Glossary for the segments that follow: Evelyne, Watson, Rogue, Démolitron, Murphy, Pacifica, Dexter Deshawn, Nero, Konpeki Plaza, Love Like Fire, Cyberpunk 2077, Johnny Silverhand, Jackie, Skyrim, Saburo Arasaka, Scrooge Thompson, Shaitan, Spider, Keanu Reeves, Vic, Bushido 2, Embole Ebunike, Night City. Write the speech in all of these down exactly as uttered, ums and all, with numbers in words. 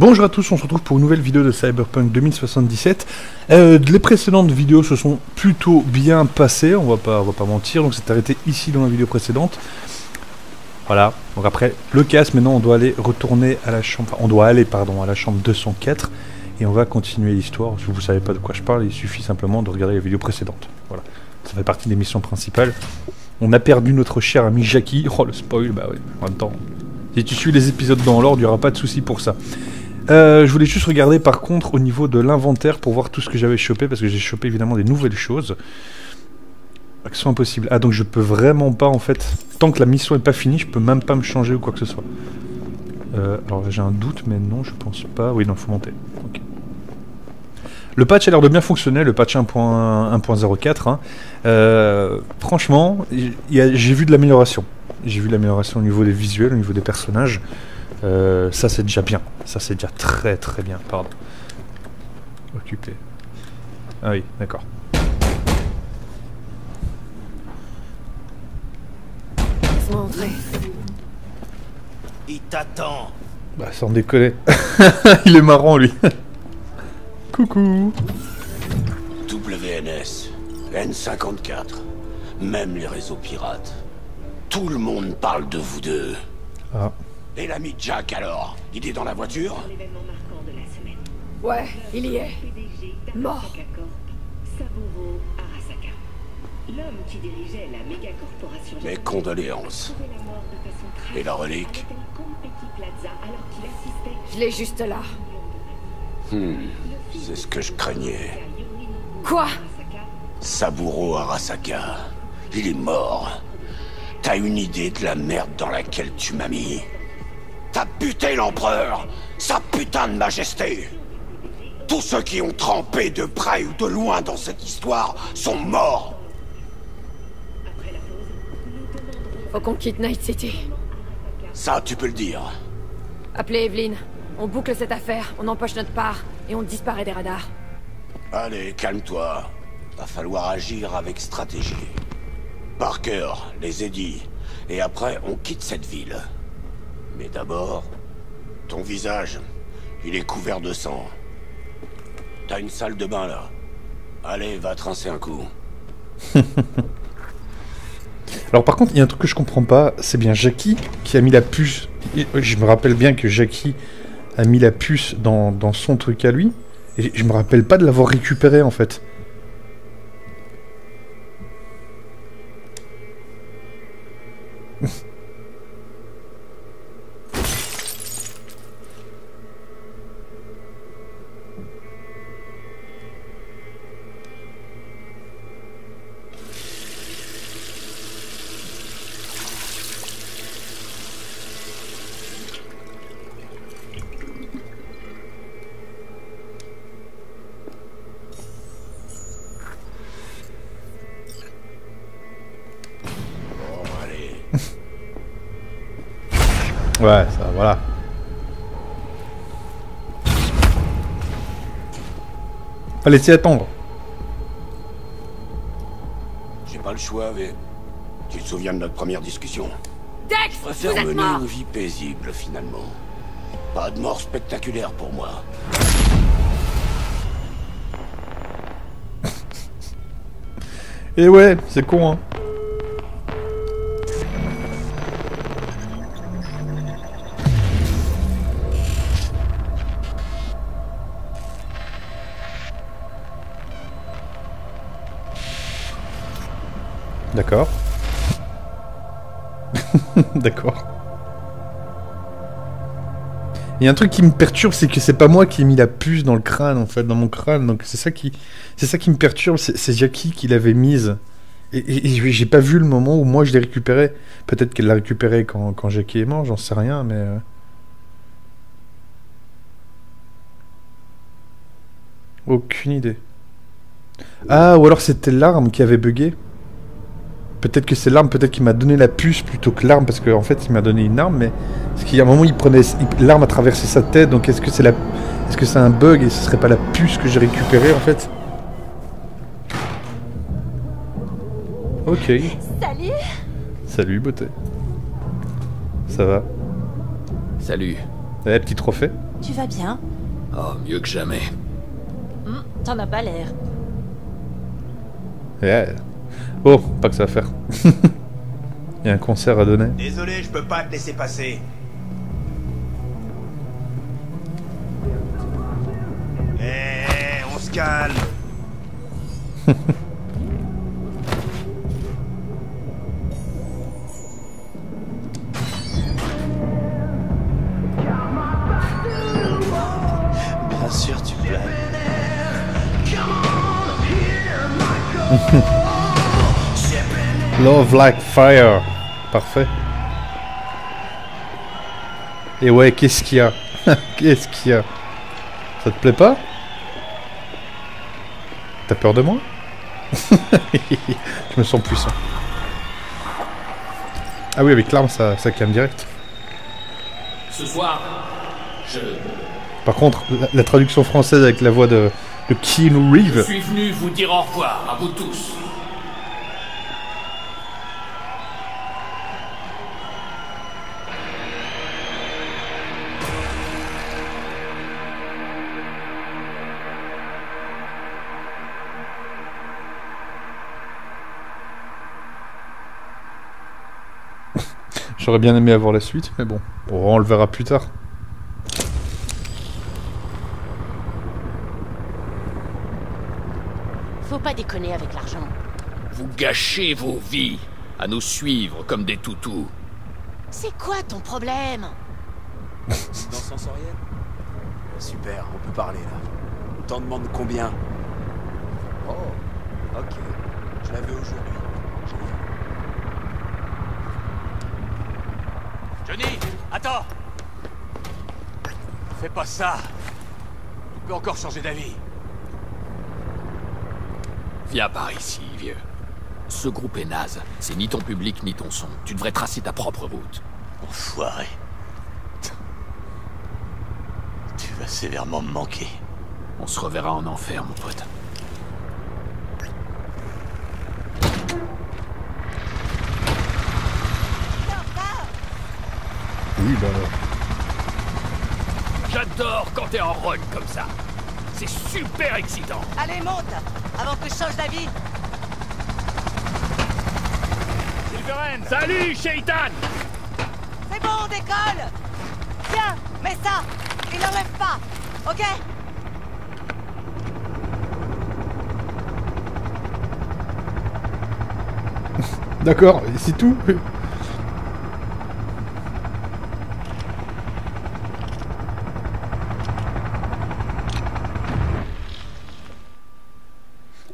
Bonjour à tous, on se retrouve pour une nouvelle vidéo de Cyberpunk deux mille soixante-dix-sept. Euh, les précédentes vidéos se sont plutôt bien passées, on va pas, on va pas mentir, donc c'est arrêté ici dans la vidéo précédente. Voilà, donc après le casse, maintenant on doit aller retourner à la chambre, on doit aller pardon, à la chambre deux cent quatre et on va continuer l'histoire. Si vous ne savez pas de quoi je parle, il suffit simplement de regarder la vidéo précédente. Voilà, ça fait partie des missions principales. On a perdu notre cher ami Jackie. Oh le spoil, bah oui, en même temps. Si tu suis les épisodes dans l'ordre, il n'y aura pas de souci pour ça. Euh, je voulais juste regarder par contre au niveau de l'inventaire pour voir tout ce que j'avais chopé, parce que j'ai chopé évidemment des nouvelles choses qui sont impossibles. Ah donc je peux vraiment pas en fait, tant que la mission n'est pas finie, je peux même pas me changer ou quoi que ce soit. Euh, alors là j'ai un doute mais non je pense pas, oui non faut monter. Okay. Le patch a l'air de bien fonctionner, le patch un point zéro quatre, hein. euh, franchement j'ai vu de l'amélioration. J'ai vu l'amélioration au niveau des visuels, au niveau des personnages. Euh, ça c'est déjà bien. Ça c'est déjà très très bien. Pardon. Occupé. Ah oui, d'accord. Laisse-moi entrer. Il t'attend. Bah sans déconner. Il est marrant lui. Coucou. W N S, N cinquante-quatre, même les réseaux pirates. Tout le monde parle de vous deux. Ah. Et l'ami Jack alors, il est dans la voiture? Ouais, il y est. Mort. Saburo Arasaka, l'homme qui dirigeait la méga corporation. Mes condoléances. Et la relique? Je l'ai juste là. Hmm, c'est ce que je craignais. Quoi? Saburo Arasaka, il est mort. T'as une idée de la merde dans laquelle tu m'as mis? T'as buté l'empereur, sa putain de majesté. Tous ceux qui ont trempé de près ou de loin dans cette histoire sont morts. Faut qu'on quitte Night City. Ça, tu peux le dire. Appelez Evelyne. On boucle cette affaire, on empoche notre part et on disparaît des radars. Allez, calme-toi. Va falloir agir avec stratégie. Par cœur, les édits, et après on quitte cette ville. Mais d'abord, ton visage, il est couvert de sang. T'as une salle de bain là. Allez, va te rincer un coup. Alors par contre, il y a un truc que je comprends pas, c'est bien Jackie qui a mis la puce. Je me rappelle bien que Jackie a mis la puce dans, dans son truc à lui, et je me rappelle pas de l'avoir récupérée en fait. Ouais, ça, voilà. Fallait s'y attendre. J'ai pas le choix, mais... Tu te souviens de notre première discussion? Dex, je préfère mener mort. Une vie paisible, finalement. Pas de mort spectaculaire pour moi. Et ouais, c'est con, hein. D'accord. D'accord. Il y a un truc qui me perturbe, c'est que c'est pas moi qui ai mis la puce dans le crâne, en fait, dans mon crâne. Donc c'est ça qui, c'est ça qui me perturbe, c'est Jackie qui l'avait mise. Et, et, et j'ai pas vu le moment où moi je l'ai récupérée. Peut-être qu'elle l'a récupérée quand, quand Jackie est mort, j'en sais rien, mais... Aucune idée. Ah, ou alors c'était l'arme qui avait bugué. Peut-être que c'est l'arme, peut-être qu'il m'a donné la puce plutôt que l'arme, parce qu'en en fait il m'a donné une arme, mais... Parce qu'il y a un moment il prenait... L'arme a traversé sa tête, donc est-ce que c'est la... Est-ce que c'est un bug et ce serait pas la puce que j'ai récupérée en fait? Ok. Salut. Salut beauté. Ça va? Salut. Eh, petit trophée. Tu vas bien? Oh, mieux que jamais. Mmh, t'en as pas l'air. Yeah. Oh, pas que ça à faire. Il y a un concert à donner. Désolé, je peux pas te laisser passer. Eh, on se calme. Bien sûr, tu plais. Love like fire. Parfait. Et ouais, qu'est-ce qu'il y a? Qu'est-ce qu'il y a? Ça te plaît pas? T'as peur de moi? Je me sens puissant. Ah oui, avec l'arme, ça, ça calme direct. Ce soir, je... Par contre, la, la traduction française avec la voix de, de Keanu Reeves. Je suis venu vous dire au revoir à vous tous. J'aurais bien aimé avoir la suite, mais bon, on le verra plus tard. Faut pas déconner avec l'argent. Vous gâchez vos vies à nous suivre comme des toutous. C'est quoi ton problème? Dans sensoriel. Super, on peut parler là. T'en demandes combien? Oh, ok. Je l'avais aujourd'hui. Johnny, attends! Fais pas ça! Tu peux encore changer d'avis. Viens par ici, vieux. Ce groupe est naze. C'est ni ton public, ni ton son. Tu devrais tracer ta propre route. Enfoiré. Tu vas sévèrement me manquer. On se reverra en enfer, mon pote. Oui, ben j'adore quand t'es en run comme ça. C'est super excitant. Allez, monte avant que je change d'avis. Silverhand. Salut, Shaitan. C'est bon, on décolle. Tiens, mets ça. Il n'enlève pas, ok? D'accord, c'est tout.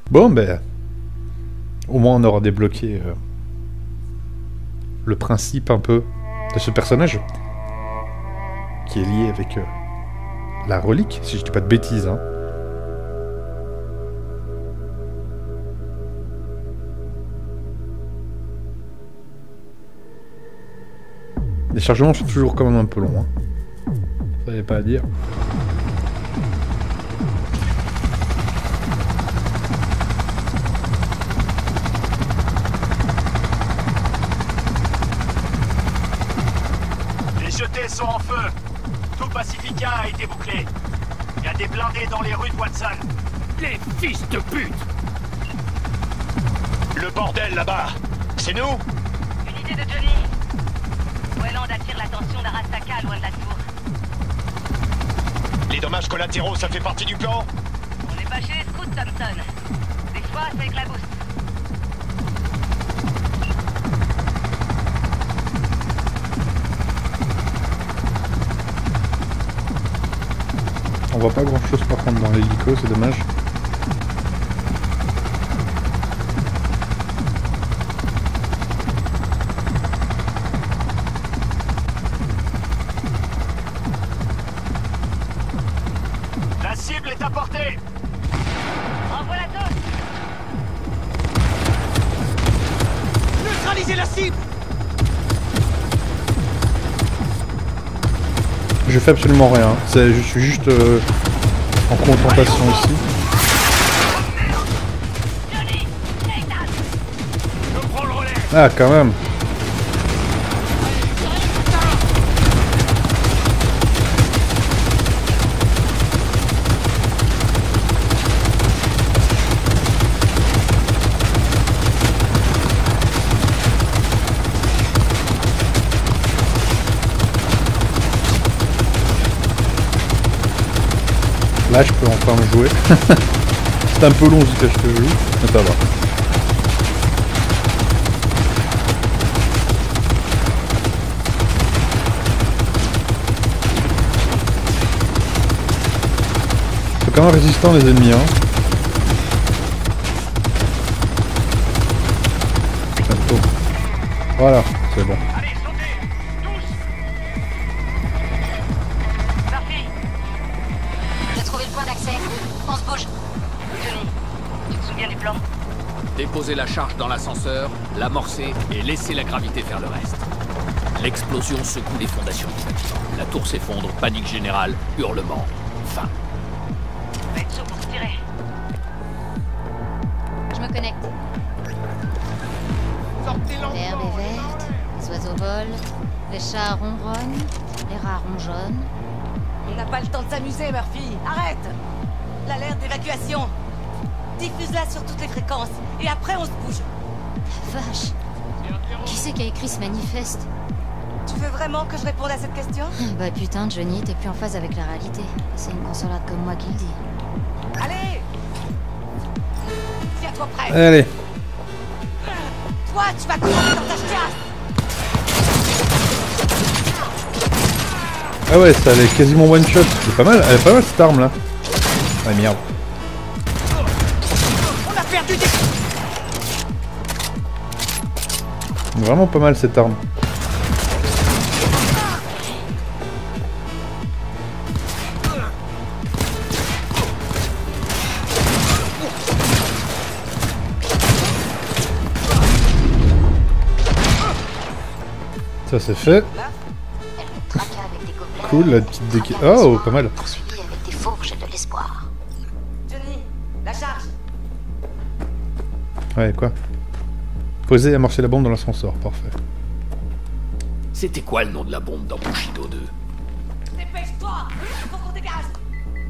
Bon ben, au moins on aura débloqué euh, le principe un peu de ce personnage qui est lié avec euh, la relique, si je dis pas de bêtises. Hein. Les chargements sont toujours quand même un peu longs. Hein. Ça n'avait pas à dire. Sont en feu. Tout Pacifica a été bouclé. Il y a des blindés dans les rues de Watson. Les fils de pute! Le bordel là-bas, c'est nous? Une idée de Johnny. Welland attire l'attention d'Arasaka loin de la tour. Les dommages collatéraux, ça fait partie du plan? On n'est pas chez Scrooge Thompson. Des fois, ça éclabousse. On voit pas grand chose par contre dans l'hélico, c'est dommage. La cible est à portée. Envoie la dose. Neutralisez la cible. Je fais absolument rien, je suis juste euh, en contemplation ici. Ah quand même. Là je peux enfin jouer. C'est un peu long jusqu'à ce que je joue, mais ça va. C'est quand même résistant les ennemis hein. Putain de taux. Voilà, c'est bon. Déposez la charge dans l'ascenseur, l'amorcer et laissez la gravité faire le reste. L'explosion secoue les fondations du bâtiment. La tour s'effondre, panique générale, hurlement, fin. Faites saut pour tirer. Je me connecte. Sortez l'enfant. L'herbe est verte, les oiseaux volent, les chats ronronnent, les rats rongeonnent. On n'a pas le temps de s'amuser, Murphy. Arrête. L'alerte d'évacuation. Diffuse-la sur toutes les fréquences, et après on se bouge. La vache. Qui c'est qui a écrit ce manifeste? Tu veux vraiment que je réponde à cette question? Bah putain, Johnny, t'es plus en phase avec la réalité. C'est une consolade comme moi qui le dit. Allez! Tiens-toi prêt! Allez! Toi, tu vas courir dans ta chiasse! Ah ouais, ça allait quasiment one-shot. C'est pas mal, elle est pas mal cette arme là. Ah merde. Vraiment pas mal cette arme. Ça c'est fait. Cool la petite déca... Oh pas mal. Ouais quoi? Poser et amorcer la bombe dans l'ascenseur, parfait. C'était quoi le nom de la bombe dans Bushido deux? Dépêche-toi! Faut qu'on dégage!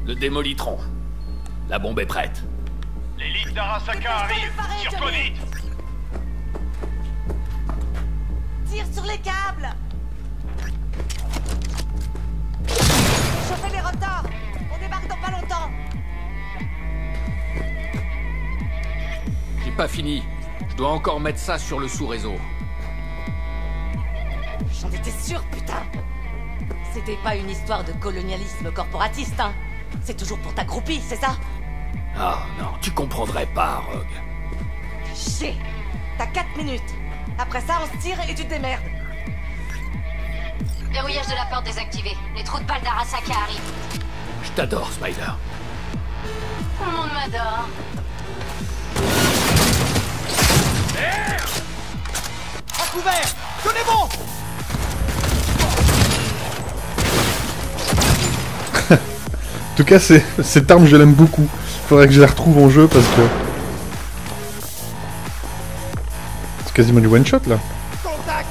Le démolitron. La bombe est prête. L'élite d'Arasaka arrive! Tire-toi vite! Tire sur les câbles! Chauffez les rotors! On débarque dans pas longtemps! J'ai pas fini. Je dois encore mettre ça sur le sous-réseau. J'en étais sûre, putain. C'était pas une histoire de colonialisme corporatiste, hein. C'est toujours pour ta groupie, c'est ça? Ah non, tu comprendrais pas, Rogue. Chier. T'as quatre minutes. Après ça, on se tire et tu te démerdes. Verrouillage de la porte désactivé. Les trous de balles d'Arasaka arrivent. Je t'adore, Spider. Tout le monde m'adore. À couvert, tenez bon. En tout cas, cette arme, je l'aime beaucoup. Faudrait que je la retrouve en jeu parce que c'est quasiment du one shot là. Contact.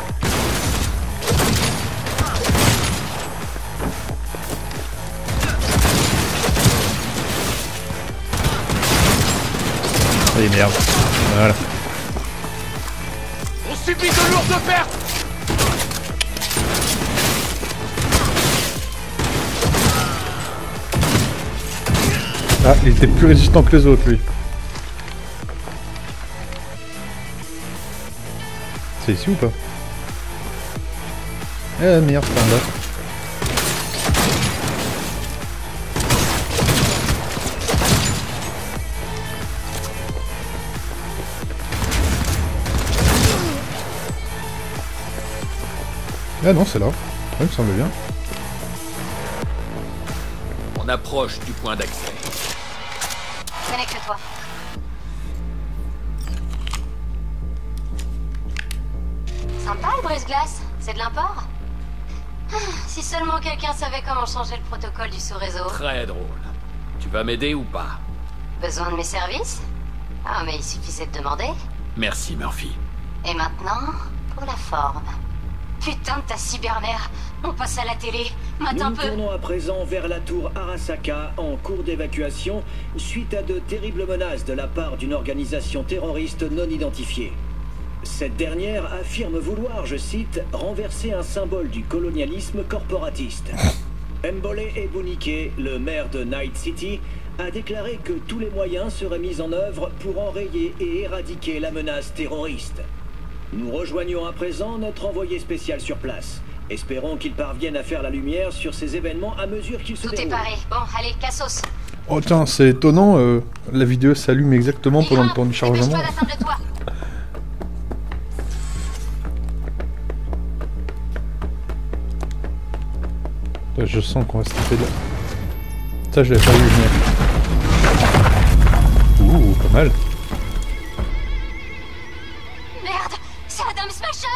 Allez merde, voilà. Subit de lourdes pertes. Ah, il était plus résistant que les autres, lui. C'est ici ou pas? Eh merde, c'est en bas. Ah non, c'est là. Ça me semble bien. On approche du point d'accès. Connecte-toi. Sympa le brise-glace. C'est de l'import. Ah, si seulement quelqu'un savait comment changer le protocole du sous-réseau. Très drôle. Tu vas m'aider ou pas? Besoin de mes services? Ah, mais il suffisait de demander. Merci, Murphy. Et maintenant, pour la forme. Putain de ta cybermère, on passe à la télé, mate un peu. Nous tournons à présent vers la tour Arasaka en cours d'évacuation suite à de terribles menaces de la part d'une organisation terroriste non identifiée. Cette dernière affirme vouloir, je cite, renverser un symbole du colonialisme corporatiste. Embole Ebunike, le maire de Night City, a déclaré que tous les moyens seraient mis en œuvre pour enrayer et éradiquer la menace terroriste. Nous rejoignons à présent notre envoyé spécial sur place. Espérons qu'il parvienne à faire la lumière sur ces événements à mesure qu'ils se déroulent. Tout est paré. Bon, allez, cassos. Oh tiens, c'est étonnant, euh, la vidéo s'allume exactement pendant le temps du chargement. Je sens qu'on va se taper là. Ça, je l'ai pas vu venir. Ouh, pas mal. Merde, c'est la Dame Smasher.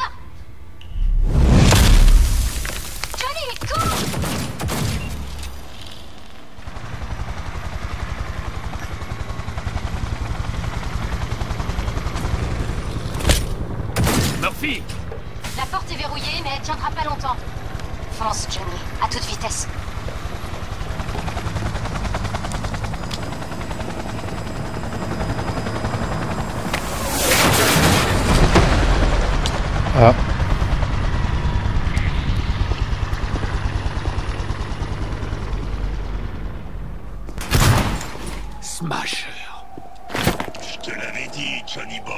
Johnny, cours. Murphy. La porte est verrouillée, mais elle tiendra pas longtemps. Fonce, Johnny, à toute vitesse. Ah. Smasher. Je te l'avais dit, Johnny Boy.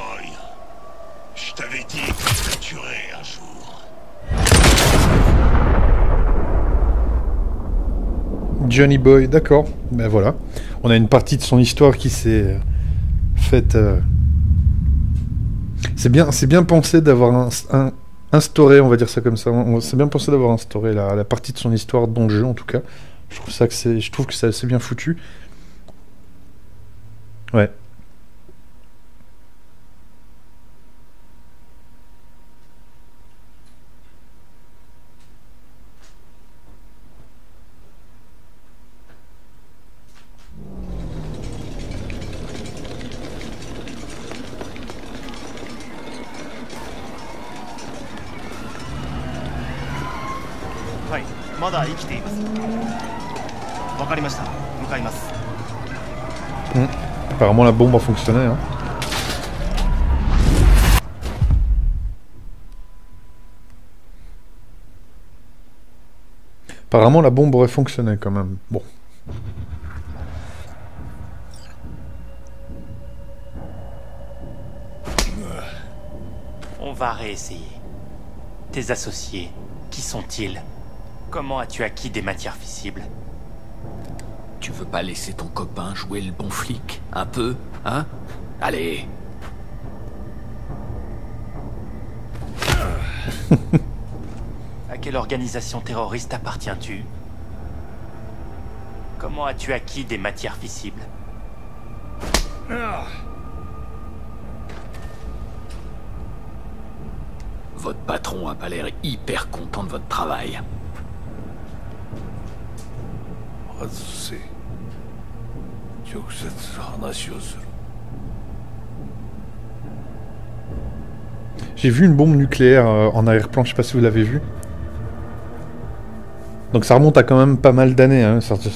Je t'avais dit que je te tuerais un jour. Johnny Boy, d'accord. Ben voilà. On a une partie de son histoire qui s'est faite... Euh... C'est bien, c'est bien pensé d'avoir instauré, on va dire ça comme ça, c'est bien pensé d'avoir instauré la, la partie de son histoire dans le jeu en tout cas. Je trouve ça que c'est, je trouve que c'est assez bien foutu. Ouais. Mmh. Apparemment la bombe a fonctionné. Hein. Apparemment la bombe aurait fonctionné quand même. Bon. On va réessayer. Tes associés, qui sont-ils? Comment as-tu acquis des matières fissibles? Tu veux pas laisser ton copain jouer le bon flic, un peu, hein? Allez. À quelle organisation terroriste appartiens-tu? Comment as-tu acquis des matières fissibles? Votre patron a pas l'air hyper content de votre travail. J'ai vu une bombe nucléaire en arrière-plan, je sais pas si vous l'avez vu. Donc ça remonte à quand même pas mal d'années, hein. ça, ça,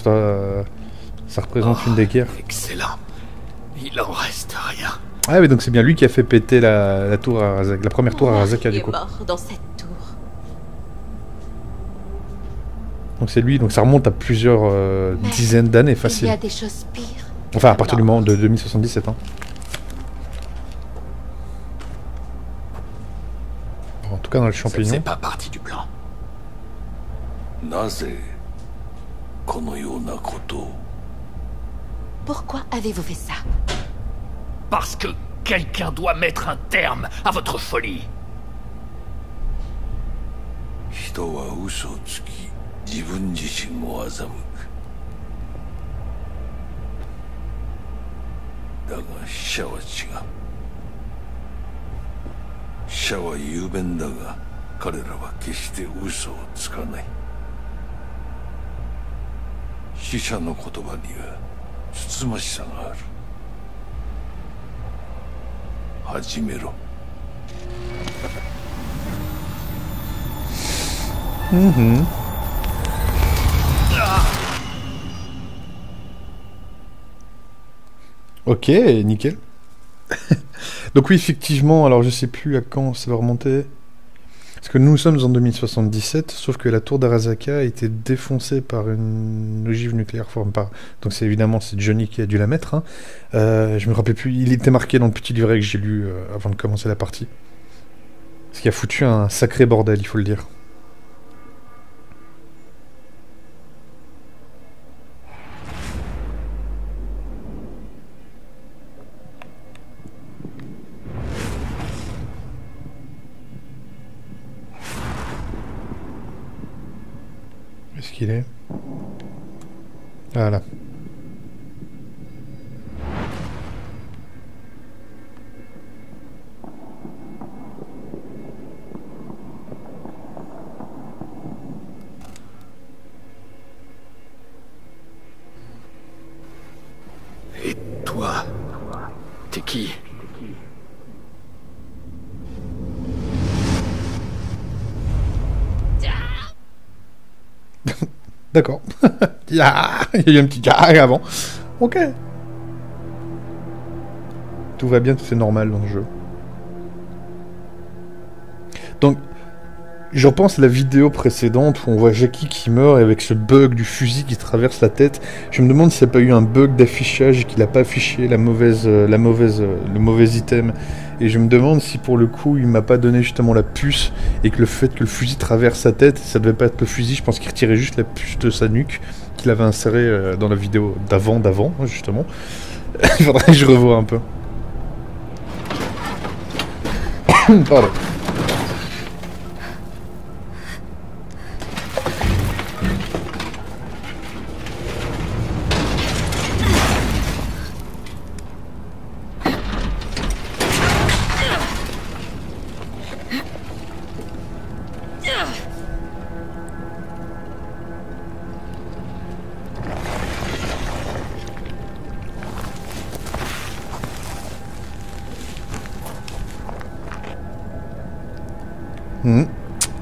ça représente oh, une des guerres. Excellent, il en reste rien. Ah oui, donc c'est bien lui qui a fait péter la, la tour Arasaka, la première tour Arasaka du coup. Donc c'est lui, donc ça remonte à plusieurs euh, dizaines d'années facile. Il y a des choses pires. Enfin à partir du moment de deux mille soixante-dix-sept. Hein. En tout cas dans le champignon. C'est pas parti du plan. Pourquoi avez-vous fait ça? Parce que quelqu'un doit mettre un terme à votre folie. Mm-hmm. Ok, nickel. Donc oui, effectivement, alors je sais plus à quand ça va remonter. Parce que nous sommes en deux mille soixante-dix-sept, sauf que la tour d'Arasaka a été défoncée par une ogive nucléaire formée par... Donc c'est évidemment c'est Johnny qui a dû la mettre. Hein. Euh, je me rappelle plus, il était marqué dans le petit livret que j'ai lu euh, avant de commencer la partie. Ce qui a foutu un sacré bordel, il faut le dire. Qu'il est. Voilà. Et toi, t'es qui ? D'accord. Il y a eu un petit carré avant. Ok. Tout va bien, tout est normal dans le jeu. Donc, je repense à la vidéo précédente où on voit Jackie qui meurt avec ce bug du fusil qui traverse la tête. Je me demande s'il n'y a pas eu un bug d'affichage et qu'il n'a pas affiché la mauvaise, la mauvaise, le mauvais item. Et je me demande si pour le coup il m'a pas donné justement la puce et que le fait que le fusil traverse sa tête, ça devait pas être le fusil, je pense qu'il retirait juste la puce de sa nuque qu'il avait insérée dans la vidéo d'avant d'avant justement. Il faudrait que je revoie un peu. Pardon.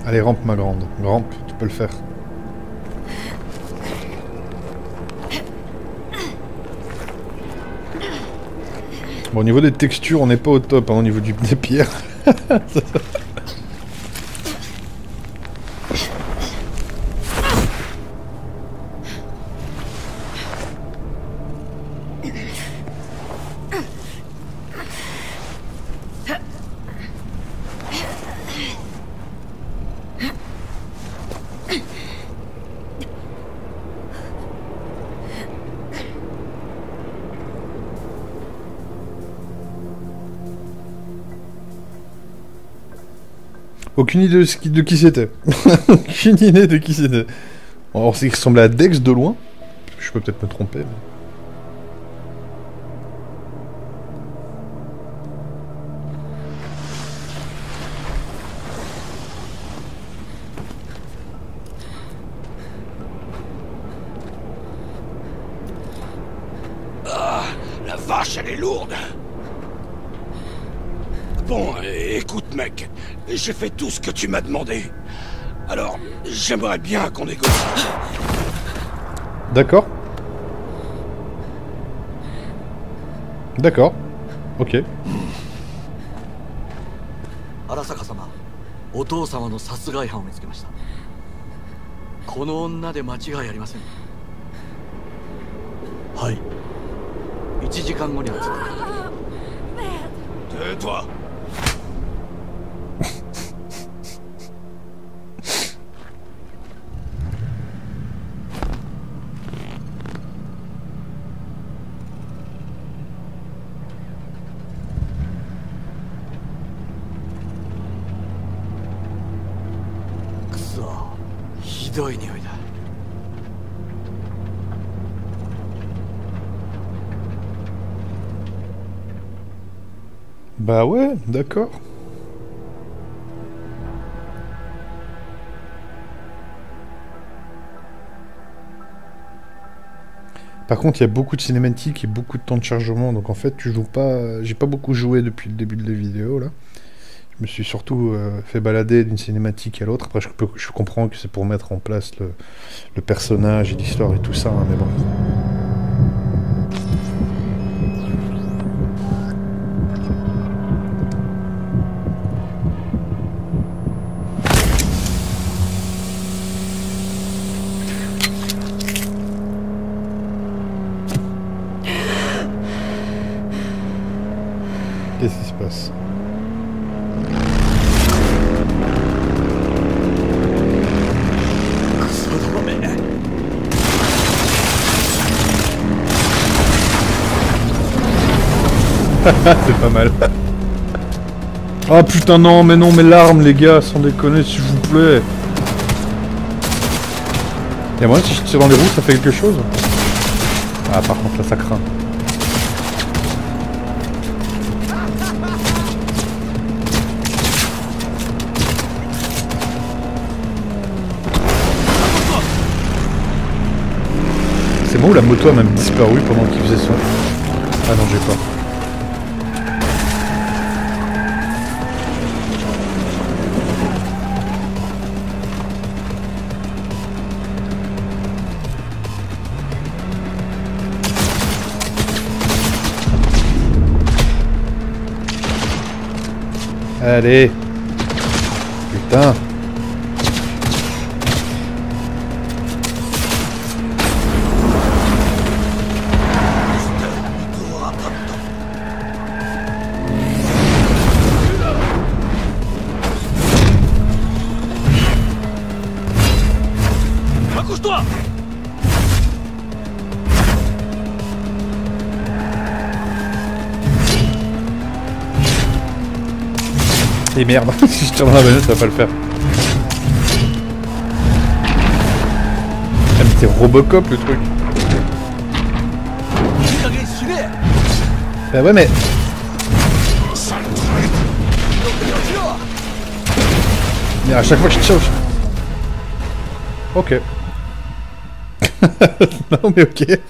Allez, rampe ma grande, rampe, tu peux le faire. Bon, au niveau des textures, on n'est pas au top, hein, au niveau du, des pierres. Aucune idée de, ce qui, de qui c'était. Aucune idée de qui c'était. Alors c'est qu'il ressemblait à Dex de loin. Je peux peut-être me tromper. Mais... Ah, la vache, elle est lourde. Bon, écoute mec, j'ai fait tout ce que tu m'as demandé. Alors, j'aimerais bien qu'on négocie. D'accord. D'accord. Ok. Arasaka-sama, otou-sama no satsugai-han o mitsukemashita. Kono onna de machigai arimasen. Hai. un jikan go ni atsukai. Et toi. Bah ouais, d'accord. Par contre, il y a beaucoup de cinématiques et beaucoup de temps de chargement, donc en fait, tu joues pas. J'ai pas beaucoup joué depuis le début de la vidéo là. Je me suis surtout euh, fait balader d'une cinématique à l'autre. Après, je, peux, je comprends que c'est pour mettre en place le, le personnage et l'histoire et tout ça, hein, mais bon. passe. C'est pas mal. Oh putain non, mais non, mais l'arme les gars, sans déconner s'il vous plaît. Y'a moyen si je tire dans les roues, ça fait quelque chose? Ah par contre là ça craint. C'est moi où la moto a même disparu pendant qu'il faisait son... Ah non j'ai pas. Allez. Putain. Et merde, si je tire dans la bagnole, ça va pas le faire. Ah, mais c'est Robocop le truc. Bah ouais, mais. Mais à chaque fois que je tire. Je... Ok. Non, mais ok.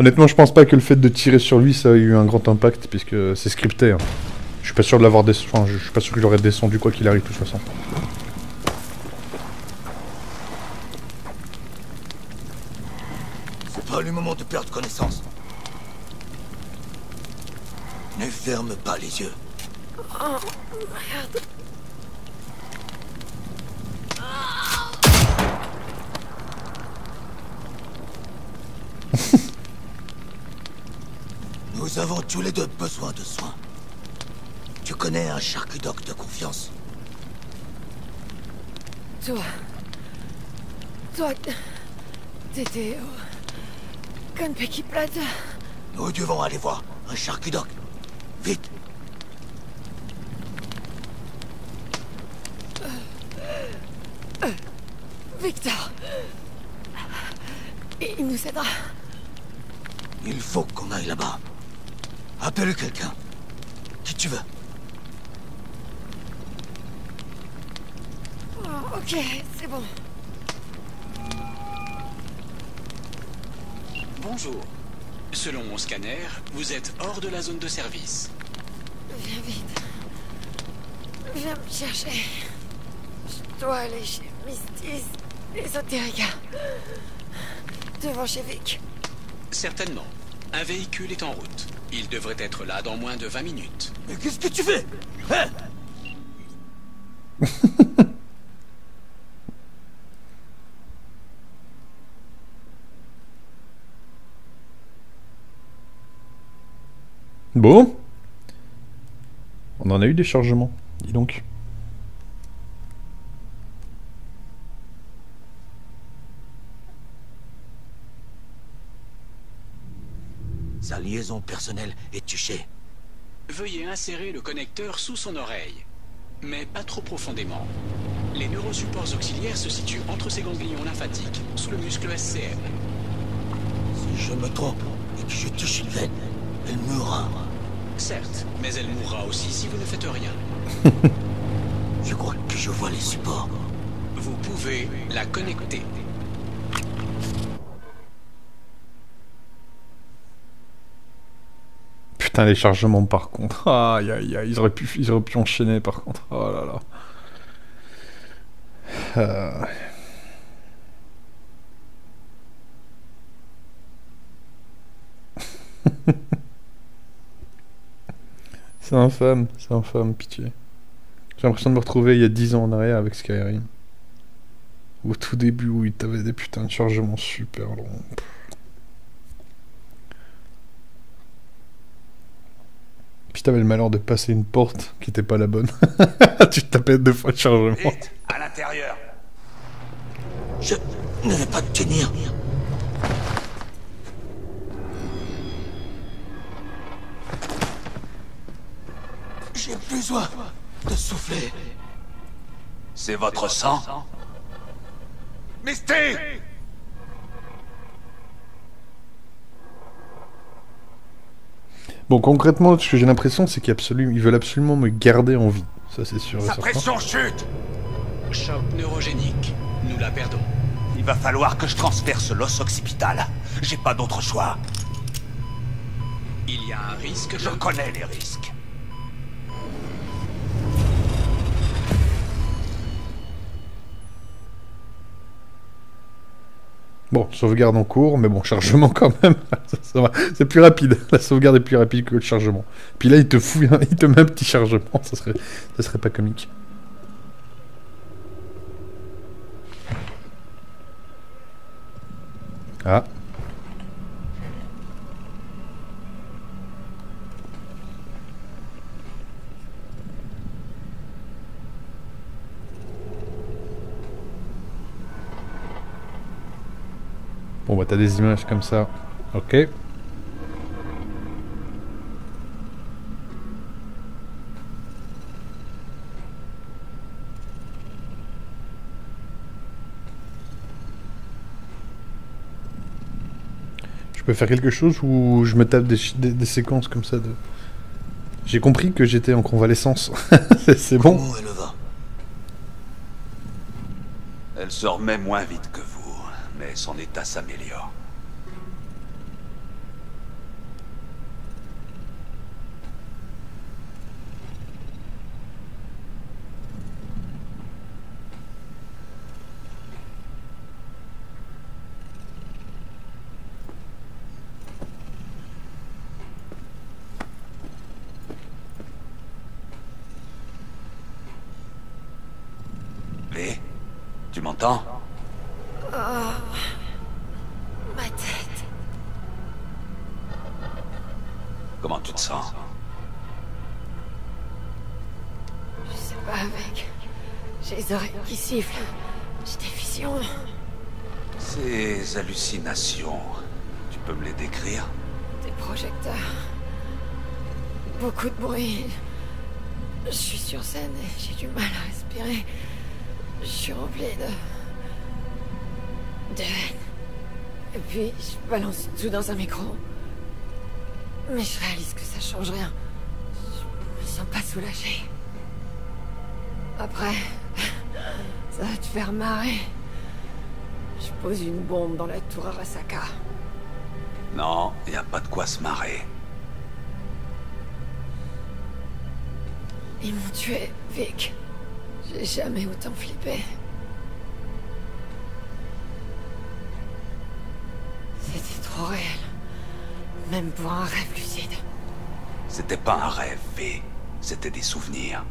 Honnêtement, je pense pas que le fait de tirer sur lui, ça a eu un grand impact, puisque c'est scripté. Hein. Je suis pas sûr de l'avoir descendu, enfin, je suis pas sûr que j'aurais descendu quoi qu'il arrive de toute façon. C'est pas le moment de perdre connaissance. Ne ferme pas les yeux. Oh, merde. Nous avons tous les deux besoin de soins. Tu connais un charcutoc de confiance? Toi... Toi... T'étais au... Konpeki Plaza. Nous devons aller voir un charcutoc. Vite. Euh... Euh... Victor... Il nous aidera. Il faut qu'on aille là-bas. Appelle quelqu'un. Qui tu veux. Ok, c'est bon. Bonjour. Selon mon scanner, vous êtes hors de la zone de service. Viens vite. Viens me chercher. Je dois aller chez Mystis et Zotérica. Devant chez Vic. Certainement. Un véhicule est en route. Il devrait être là dans moins de vingt minutes. Mais qu'est-ce que tu fais? Hein? Bon. On en a eu des chargements, dis donc. Sa liaison personnelle est touchée. Veuillez insérer le connecteur sous son oreille, mais pas trop profondément. Les neurosupports auxiliaires se situent entre ses ganglions lymphatiques, sous le muscle S C M. Si je me trompe et que je touche une veine, elle mourra. Certes, mais elle mourra aussi si vous ne faites rien. Je crois que je vois les supports. Vous pouvez la connecter. Putain, les chargements par contre. Ah, y a, y a, ils, auraient pu, ils auraient pu enchaîner par contre. Oh là là. Euh... C'est infâme, c'est infâme, pitié. J'ai l'impression de me retrouver il y a dix ans en arrière avec Skyrim. Au tout début où il t'avait des putains de chargements super longs. t'avais le malheur de passer une porte qui n'était pas la bonne, tu te tapais deux fois le chargement. Vite, à l'intérieur. Je ne vais pas te tenir. J'ai besoin de souffler. C'est votre sang? Misty! Bon, concrètement, ce que j'ai l'impression, c'est qu'ils veulent absolument me garder en vie. Ça, c'est sûr. Sa pression chute! Choc neurogénique. Nous la perdons. Il va falloir que je transperce l'os occipital. J'ai pas d'autre choix. Il y a un risque. Je connais les risques. Bon, sauvegarde en cours, mais bon, chargement quand même, ça, ça va, c'est plus rapide, la sauvegarde est plus rapide que le chargement. Puis là, il te fout, hein, il te met un petit chargement, ça serait, ça serait pas comique. Ah. Bon bah t'as des images comme ça, ok. Je peux faire quelque chose où je me tape des, des, des séquences comme ça de... J'ai compris que j'étais en convalescence, c'est bon. Comment elle va ? Elle se remet moins vite que vous. Mais son état s'améliore. Mais, tu m'entends ? Comment tu te sens? Je sais pas, mec. J'ai les oreilles qui sifflent. J'ai des visions. Ces hallucinations, tu peux me les décrire? Des projecteurs. Beaucoup de bruit. Je suis sur scène et j'ai du mal à respirer. Je suis remplie de... de haine. Et puis, je balance tout dans un micro. Mais je réalise que ça change rien. Je me sens pas soulagée. Après, ça va te faire marrer. Je pose une bombe dans la tour Arasaka. Non, y a pas de quoi se marrer. Ils m'ont tué, Vic. J'ai jamais autant flippé. C'était trop réel. Même pour un rêve lucide. C'était pas un rêve, V. C'était des souvenirs.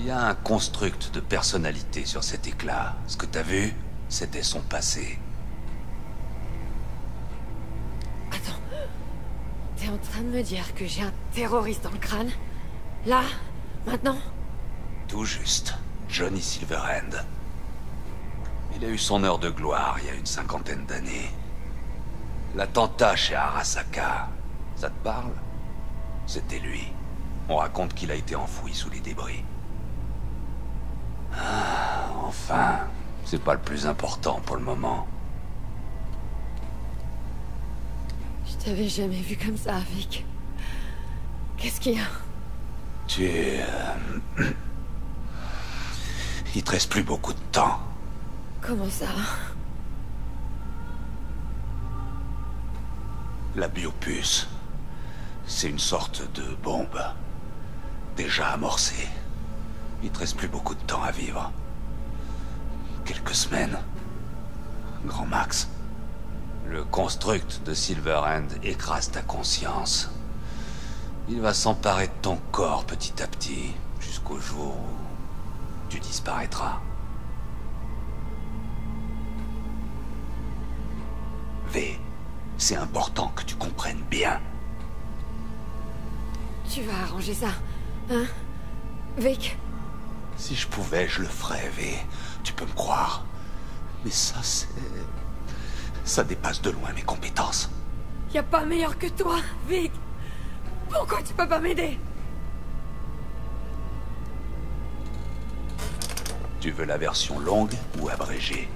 Il y a un construct de personnalité sur cet éclat. Ce que t'as vu, c'était son passé. Attends. T'es en train de me dire que j'ai un terroriste dans le crâne? Là? Maintenant? Tout juste. Johnny Silverhand. Il a eu son heure de gloire il y a une cinquantaine d'années. L'attentat chez Arasaka, ça te parle? C'était lui. On raconte qu'il a été enfoui sous les débris. Ah, enfin, c'est pas le plus important pour le moment. Je t'avais jamais vu comme ça, Vic. Qu'est-ce qu'il y a? Tu... Euh... Il te reste plus beaucoup de temps. Comment ça? La biopuce, c'est une sorte de bombe, déjà amorcée. Il te reste plus beaucoup de temps à vivre. Quelques semaines, grand max. Le construct de Silverhand écrase ta conscience. Il va s'emparer de ton corps petit à petit, jusqu'au jour où tu disparaîtras. V. C'est important que tu comprennes bien. Tu vas arranger ça, hein, Vic? Si je pouvais, je le ferais, V. Tu peux me croire. Mais ça, c'est... ça dépasse de loin mes compétences. Y a pas meilleur que toi, Vic. Pourquoi tu peux pas m'aider? Tu veux la version longue ou abrégée?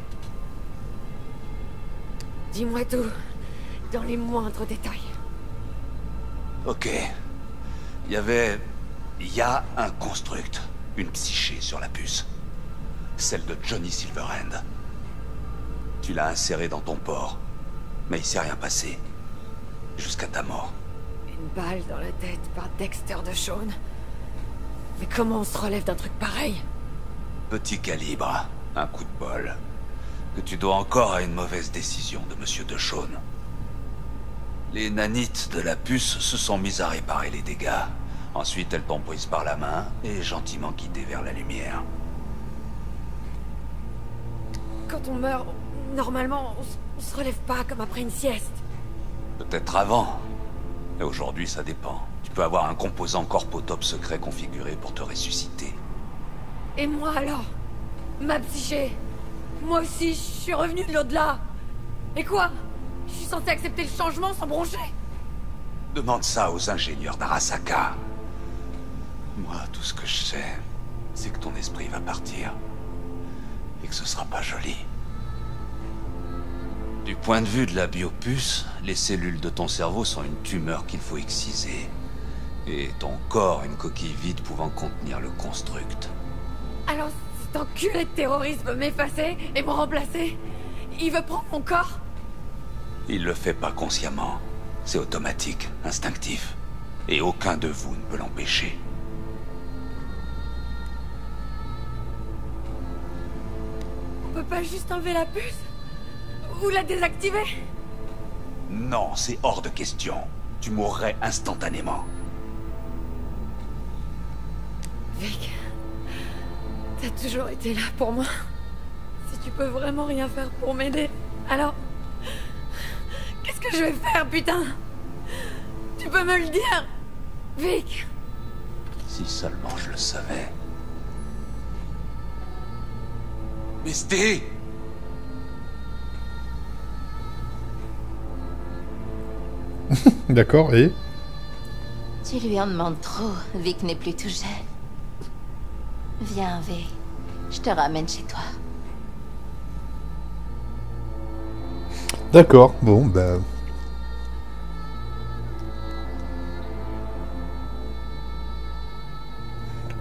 Dis-moi tout, dans les moindres détails. Ok. Il y avait... Il y a un construct, une psyché sur la puce. Celle de Johnny Silverhand. Tu l'as insérée dans ton port, mais il s'est rien passé. Jusqu'à ta mort. Une balle dans la tête par Dexter Deshawn. Mais comment on se relève d'un truc pareil? Petit calibre, un coup de bol. Que tu dois encore à une mauvaise décision de Monsieur Deshawn. Les nanites de la puce se sont mises à réparer les dégâts. Ensuite, elles t'ont prise par la main et gentiment guidée vers la lumière. Quand on meurt, normalement, on se relève pas comme après une sieste. Peut-être avant. Mais aujourd'hui, ça dépend. Tu peux avoir un composant corpo-top secret configuré pour te ressusciter. Et moi alors? Ma psyché? Moi aussi, je suis revenu de l'au-delà. Et quoi? Je suis censé accepter le changement sans broncher? Demande ça aux ingénieurs d'Arasaka. Moi, tout ce que je sais, c'est que ton esprit va partir. Et que ce sera pas joli. Du point de vue de la biopuce, les cellules de ton cerveau sont une tumeur qu'il faut exciser. Et ton corps, une coquille vide pouvant contenir le construct. Alors, cet enculé de terroriste veut m'effacer et me remplacer? Il veut prendre mon corps? Il le fait pas consciemment. C'est automatique, instinctif. Et aucun de vous ne peut l'empêcher. On peut pas juste enlever la puce? Ou la désactiver? Non, c'est hors de question. Tu mourrais instantanément. Vic, t'as toujours été là pour moi. Si tu peux vraiment rien faire pour m'aider, alors... Qu'est-ce que je vais faire, putain? Tu peux me le dire, Vic? Si seulement je le savais. Mais c'était... D'accord, et... Tu lui en demandes trop. Vic n'est plus tout jeune. Viens, Vic. Je te ramène chez toi. D'accord, bon, bah...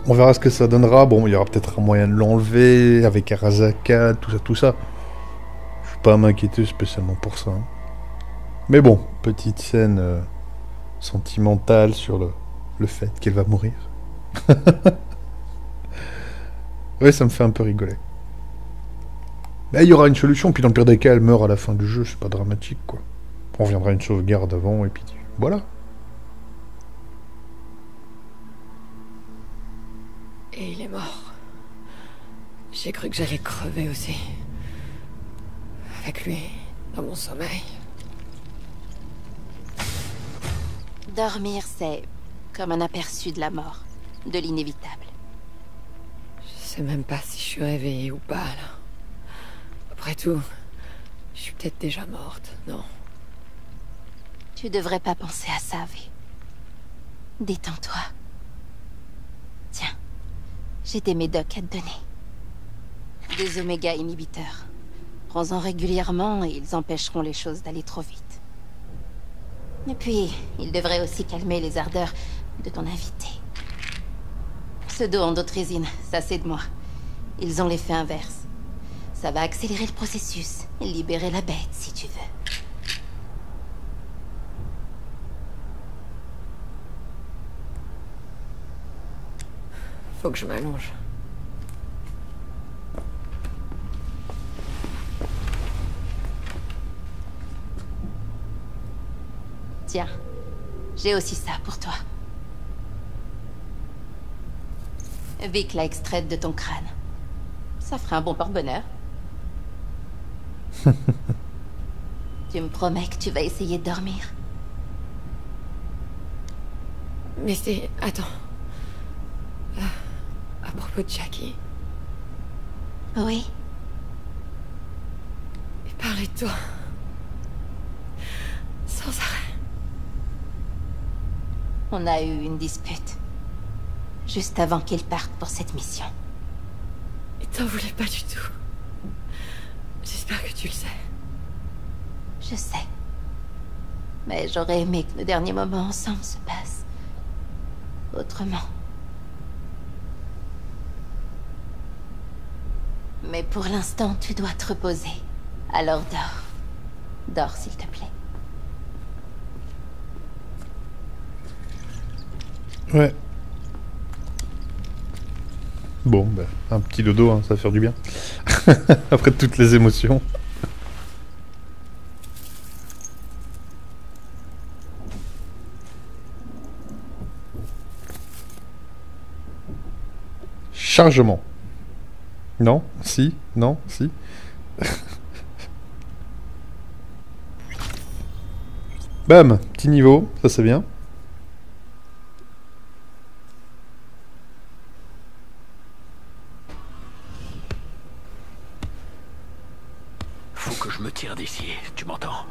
On verra ce que ça donnera. Bon, il y aura peut-être un moyen de l'enlever avec Arasaka, tout ça, tout ça. Je suis pas à m'inquiéter spécialement pour ça. Hein. Mais bon, petite scène euh, sentimentale sur le, le fait qu'elle va mourir. Ouais, ça me fait un peu rigoler. Mais il y aura une solution, puis dans le pire des cas, elle meurt à la fin du jeu, c'est pas dramatique, quoi. On reviendra à une sauvegarde avant, et puis voilà. Et il est mort. J'ai cru que j'allais crever aussi. Avec lui, dans mon sommeil. Dormir, c'est comme un aperçu de la mort, de l'inévitable. Je sais même pas si je suis réveillée ou pas, là. Après tout, je suis peut-être déjà morte, non? Tu devrais pas penser à ça, V. Détends-toi. Tiens, j'ai des médocs à te donner. Des oméga inhibiteurs. Prends-en régulièrement et ils empêcheront les choses d'aller trop vite. Et puis, ils devraient aussi calmer les ardeurs de ton invité. Pseudo-endothrésine, ça c'est de moi. Ils ont l'effet inverse. Ça va accélérer le processus, libérer la bête si tu veux. Faut que je m'allonge. Tiens, j'ai aussi ça pour toi. Vic l'a extraite de ton crâne. Ça fera un bon porte-bonheur. Tu me promets que tu vas essayer de dormir? Mais c'est... Attends... Euh, à propos de Jackie... Oui. Il parlait de toi. Sans arrêt. On a eu une dispute. Juste avant qu'il parte pour cette mission. Il t'en voulait pas du tout. J'espère que tu le sais. Je sais. Mais j'aurais aimé que nos derniers moments ensemble se passent autrement. Mais pour l'instant, tu dois te reposer. Alors dors. Dors, s'il te plaît. Ouais. Bon, bah, un petit dodo, hein, ça va faire du bien. Après toutes les émotions. Chargement. Non, si, non, si. Bam, petit niveau, ça c'est bien. Faut que je me tire d'ici, tu m'entends?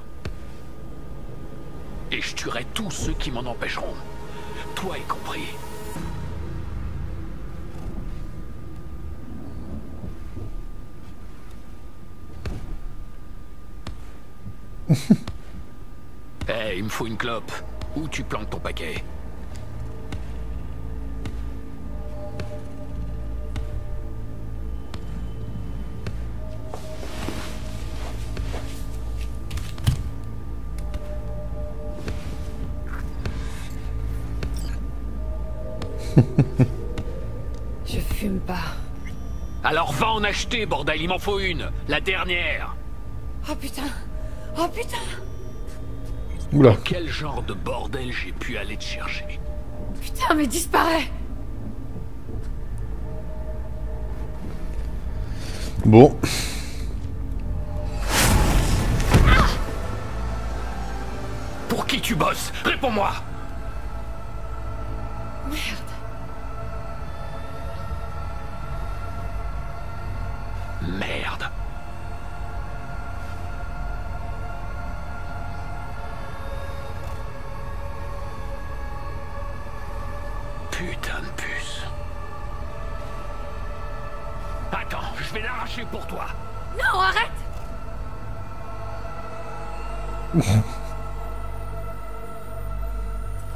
Et je tuerai tous ceux qui m'en empêcheront, toi y compris. Eh, hey, il me faut une clope. Où tu plantes ton paquet? Je fume pas. Alors va en acheter, bordel, il m'en faut une. La dernière. Oh putain. Oh putain! Oula. Quel genre de bordel j'ai pu aller te chercher? Putain, mais disparaît! Bon. Ah! Pour qui tu bosses? Réponds-moi! Merde. Merde. Putain de puce. Attends, je vais l'arracher pour toi. Non, arrête.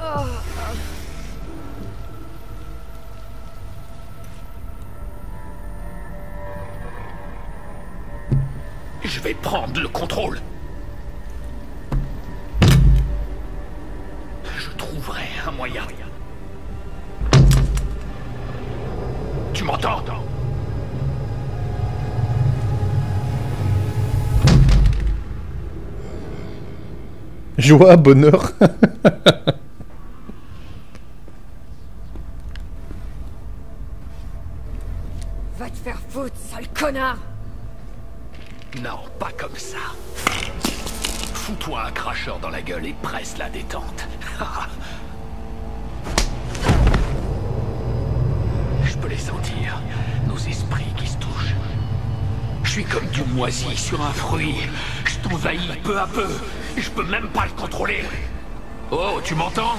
Oh. Je vais prendre le contrôle. Je trouverai un moyen. Tu m'entends? Joie, bonheur. Va te faire foutre, sale connard. Non, pas comme ça. Fous-toi un cracheur dans la gueule et presse la détente. Je peux les sentir, nos esprits qui se touchent. Je suis comme du moisi sur un fruit. Je t'envahis peu à peu. Je peux même pas le contrôler. Oh, tu m'entends?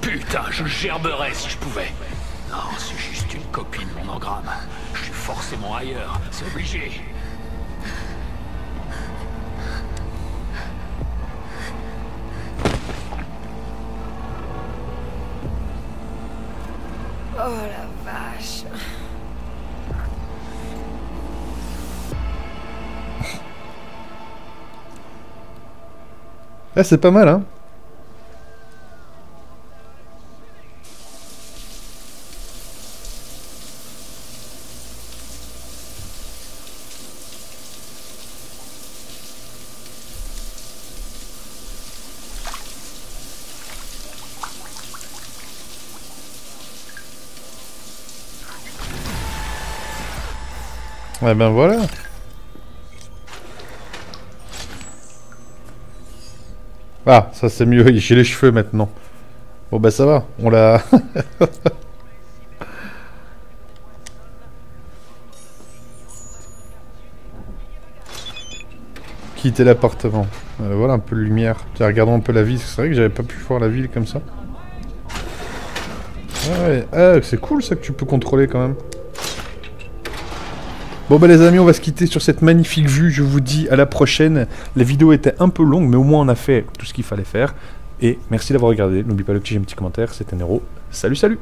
Putain, je gerberais si je pouvais. Non, c'est juste une copie de mon engramme. Je suis forcément ailleurs, c'est obligé. Oh la vache. Ah, c'est pas mal, hein. Eh ben voilà. Ah, ça c'est mieux, j'ai les cheveux maintenant. Bon bah ça va, on l'a... Quitter l'appartement. Euh, voilà un peu de lumière. Tiens, regardons un peu la ville, c'est vrai que j'avais pas pu voir la ville comme ça. Ah ouais, ah, c'est cool ça que tu peux contrôler quand même. Bon bah les amis, on va se quitter sur cette magnifique vue. Je vous dis à la prochaine. La vidéo était un peu longue, mais au moins on a fait tout ce qu'il fallait faire. Et merci d'avoir regardé. N'oublie pas le petit j'aime, petit commentaire. C'était Nero. Salut, salut!